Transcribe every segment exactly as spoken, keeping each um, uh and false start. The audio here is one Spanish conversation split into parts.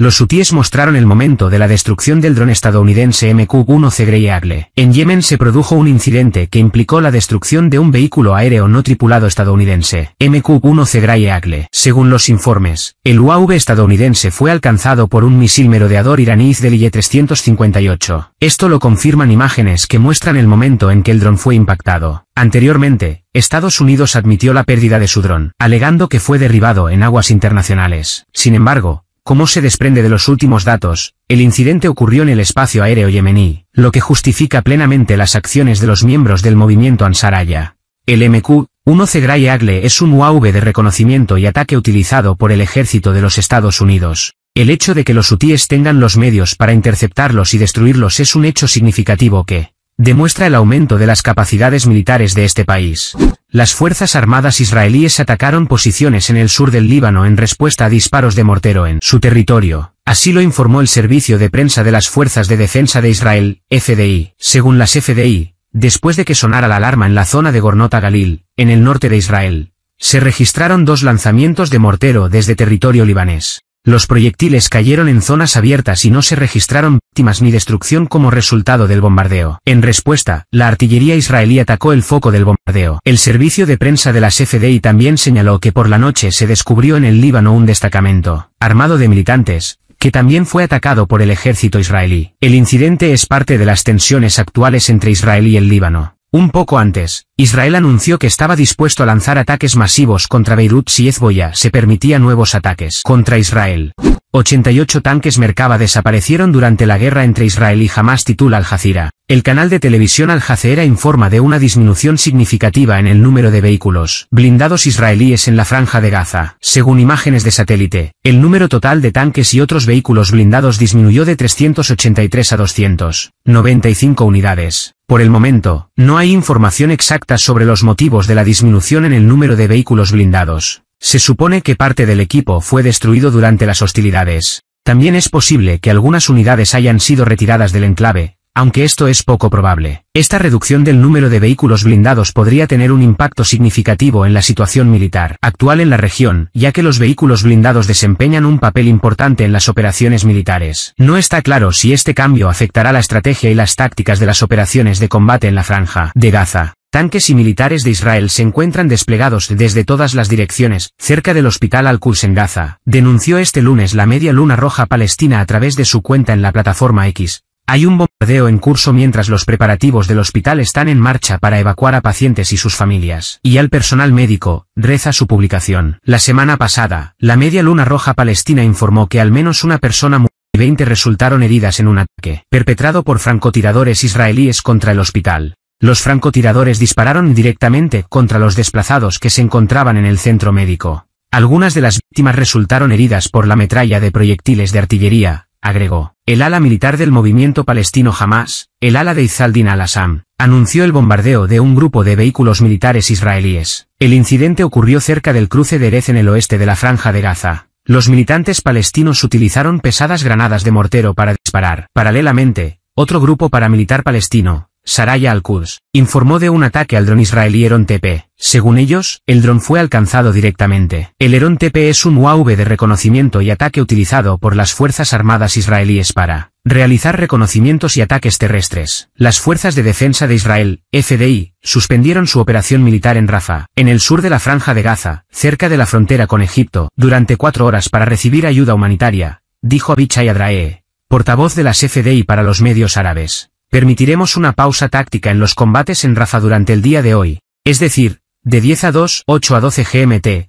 los hutíes mostraron el momento de la destrucción del dron estadounidense M Q uno C Gray Eagle. En Yemen se produjo un incidente que implicó la destrucción de un vehículo aéreo no tripulado estadounidense, M Q uno C Gray Eagle. Según los informes, el U A V estadounidense fue alcanzado por un misil merodeador iraní Izzaldín Al-Assam. Esto lo confirman imágenes que muestran el momento en que el dron fue impactado. Anteriormente, Estados Unidos admitió la pérdida de su dron, alegando que fue derribado en aguas internacionales. Sin embargo, como se desprende de los últimos datos, el incidente ocurrió en el espacio aéreo yemení, lo que justifica plenamente las acciones de los miembros del movimiento Ansar Allah. El M Q uno C Gray Eagle es un U A V de reconocimiento y ataque utilizado por el ejército de los Estados Unidos. El hecho de que los hutíes tengan los medios para interceptarlos y destruirlos es un hecho significativo que demuestra el aumento de las capacidades militares de este país. Las fuerzas armadas israelíes atacaron posiciones en el sur del Líbano en respuesta a disparos de mortero en su territorio. Así lo informó el servicio de prensa de las Fuerzas de Defensa de Israel, F D I. Según las F D I, después de que sonara la alarma en la zona de Gornota Galil, en el norte de Israel, se registraron dos lanzamientos de mortero desde territorio libanés. Los proyectiles cayeron en zonas abiertas y no se registraron víctimas ni destrucción como resultado del bombardeo. En respuesta, la artillería israelí atacó el foco del bombardeo. El servicio de prensa de las F D I también señaló que por la noche se descubrió en el Líbano un destacamento armado de militantes, que también fue atacado por el ejército israelí. El incidente es parte de las tensiones actuales entre Israel y el Líbano. Un poco antes, Israel anunció que estaba dispuesto a lanzar ataques masivos contra Beirut si Hezbollah se permitía nuevos ataques contra Israel. ochenta y ocho tanques Merkava desaparecieron durante la guerra entre Israel y Hamás, titula Al Jazeera. El canal de televisión Al Jazeera informa de una disminución significativa en el número de vehículos blindados israelíes en la franja de Gaza. Según imágenes de satélite, el número total de tanques y otros vehículos blindados disminuyó de trescientas ochenta y tres a doscientas noventa y cinco unidades. Por el momento, no hay información exacta sobre los motivos de la disminución en el número de vehículos blindados. Se supone que parte del equipo fue destruido durante las hostilidades. También es posible que algunas unidades hayan sido retiradas del enclave, aunque esto es poco probable. Esta reducción del número de vehículos blindados podría tener un impacto significativo en la situación militar actual en la región, ya que los vehículos blindados desempeñan un papel importante en las operaciones militares. No está claro si este cambio afectará la estrategia y las tácticas de las operaciones de combate en la franja de Gaza. Tanques y militares de Israel se encuentran desplegados desde todas las direcciones, cerca del hospital Al-Quds en Gaza, denunció este lunes la Media Luna Roja Palestina a través de su cuenta en la plataforma X. Hay un bombardeo en curso mientras los preparativos del hospital están en marcha para evacuar a pacientes y sus familias y al personal médico, reza su publicación. La semana pasada, la Media Luna Roja Palestina informó que al menos una persona murió y veinte resultaron heridas en un ataque perpetrado por francotiradores israelíes contra el hospital. Los francotiradores dispararon directamente contra los desplazados que se encontraban en el centro médico. Algunas de las víctimas resultaron heridas por la metralla de proyectiles de artillería, agregó. El ala militar del movimiento palestino Hamás, el ala de Izzaldín Al-Assam, anunció el bombardeo de un grupo de vehículos militares israelíes. El incidente ocurrió cerca del cruce de Erez en el oeste de la franja de Gaza. Los militantes palestinos utilizaron pesadas granadas de mortero para disparar. Paralelamente, otro grupo paramilitar palestino, Saraya Al-Quds, informó de un ataque al dron israelí Herón T P. Según ellos, el dron fue alcanzado directamente. El Herón T P es un U A V de reconocimiento y ataque utilizado por las Fuerzas Armadas israelíes para realizar reconocimientos y ataques terrestres. Las Fuerzas de Defensa de Israel, F D I, suspendieron su operación militar en Rafah, en el sur de la franja de Gaza, cerca de la frontera con Egipto, durante cuatro horas para recibir ayuda humanitaria, dijo Avichay Adraee, portavoz de las F D I para los medios árabes. Permitiremos una pausa táctica en los combates en Rafah durante el día de hoy, es decir, de diez a dos, ocho a doce G M T,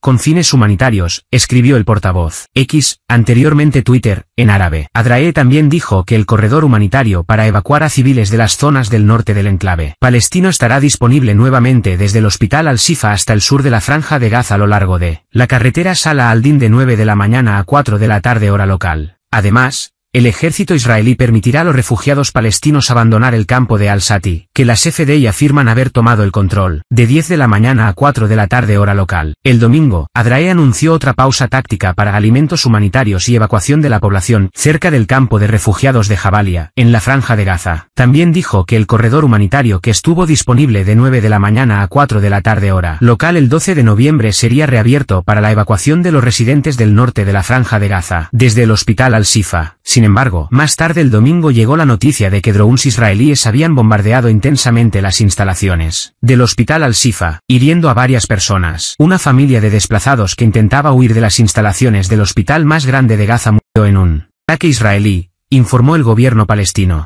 con fines humanitarios, escribió el portavoz X, anteriormente Twitter, en árabe. Adraee también dijo que el corredor humanitario para evacuar a civiles de las zonas del norte del enclave palestino estará disponible nuevamente desde el hospital Al-Shifa hasta el sur de la franja de Gaza a lo largo de la carretera Sala-Aldin de nueve de la mañana a cuatro de la tarde hora local. Además, el ejército israelí permitirá a los refugiados palestinos abandonar el campo de Al-Sati, que las F D I afirman haber tomado el control, de diez de la mañana a cuatro de la tarde hora local. El domingo, Adraee anunció otra pausa táctica para alimentos humanitarios y evacuación de la población, cerca del campo de refugiados de Jabalia, en la franja de Gaza. También dijo que el corredor humanitario que estuvo disponible de nueve de la mañana a cuatro de la tarde hora local el doce de noviembre sería reabierto para la evacuación de los residentes del norte de la franja de Gaza, desde el hospital Al-Shifa. Sin embargo, más tarde el domingo llegó la noticia de que drones israelíes habían bombardeado intensamente las instalaciones del hospital Al-Shifa, hiriendo a varias personas. Una familia de desplazados que intentaba huir de las instalaciones del hospital más grande de Gaza murió en un ataque israelí, informó el gobierno palestino.